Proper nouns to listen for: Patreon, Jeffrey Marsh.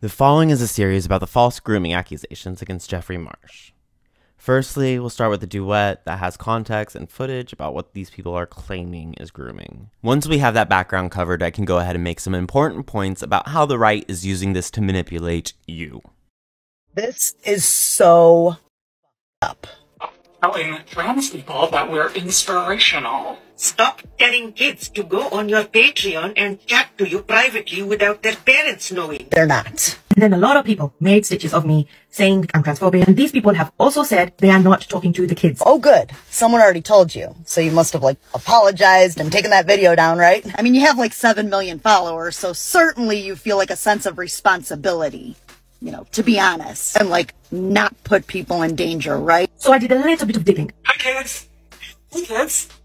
The following is a series about the false grooming accusations against Jeffrey Marsh. Firstly, we'll start with a duet that has context and footage about what these people are claiming is grooming. Once we have that background covered, I can go ahead and make some important points about how the right is using this to manipulate you. This is so up. Telling trans people that we're inspirational. Stop telling kids to go on your Patreon and chat to you privately without their parents knowing. They're not. And then a lot of people made stitches of me saying I'm transphobic. And these people have also said they are not talking to the kids. Oh, good. Someone already told you. So you must have, apologized and taken that video down, right? I mean, you have, 7 million followers, so certainly you feel, a sense of responsibility. You know, to be honest, and not put people in danger, right? So I did a little bit of digging. Hi kids!